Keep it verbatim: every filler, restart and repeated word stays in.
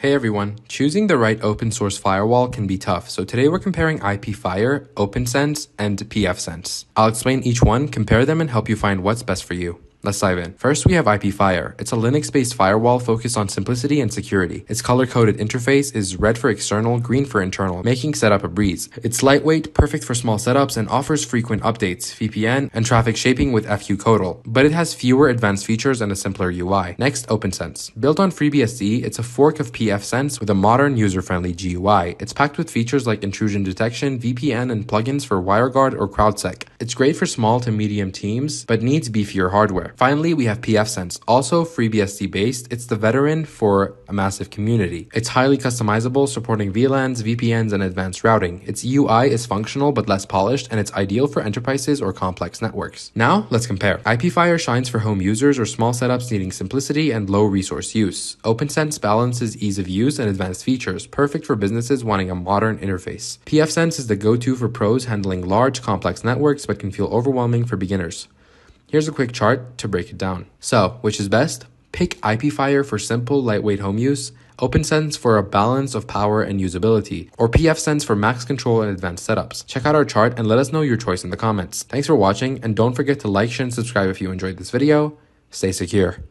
Hey everyone, choosing the right open source firewall can be tough, so today we're comparing IPFire, OPNsense, and pfSense. I'll explain each one, compare them, and help you find what's best for you. Let's dive in. First, we have IPFire. It's a Linux-based firewall focused on simplicity and security. Its color-coded interface is red for external, green for internal, making setup a breeze. It's lightweight, perfect for small setups, and offers frequent updates, V P N, and traffic shaping with F Q CoDel. But it has fewer advanced features and a simpler U I. Next, OPNsense. Built on FreeBSD, it's a fork of pfSense with a modern, user-friendly G U I. It's packed with features like intrusion detection, V P N, and plugins for WireGuard or CrowdSec. It's great for small to medium teams, but needs beefier hardware. Finally, we have pfSense, also FreeBSD-based. It's the veteran for a massive community. It's highly customizable, supporting V LANs, V P Ns, and advanced routing. Its U I is functional but less polished, and it's ideal for enterprises or complex networks. Now, let's compare. IPFire shines for home users or small setups needing simplicity and low resource use. OPNsense balances ease of use and advanced features, perfect for businesses wanting a modern interface. pfSense is the go-to for pros handling large, complex networks but can feel overwhelming for beginners. Here's a quick chart to break it down. So, which is best? Pick IPFire for simple, lightweight home use, OPNsense for a balance of power and usability, or pfSense for max control and advanced setups. Check out our chart and let us know your choice in the comments. Thanks for watching, and don't forget to like, share, and subscribe if you enjoyed this video. Stay secure.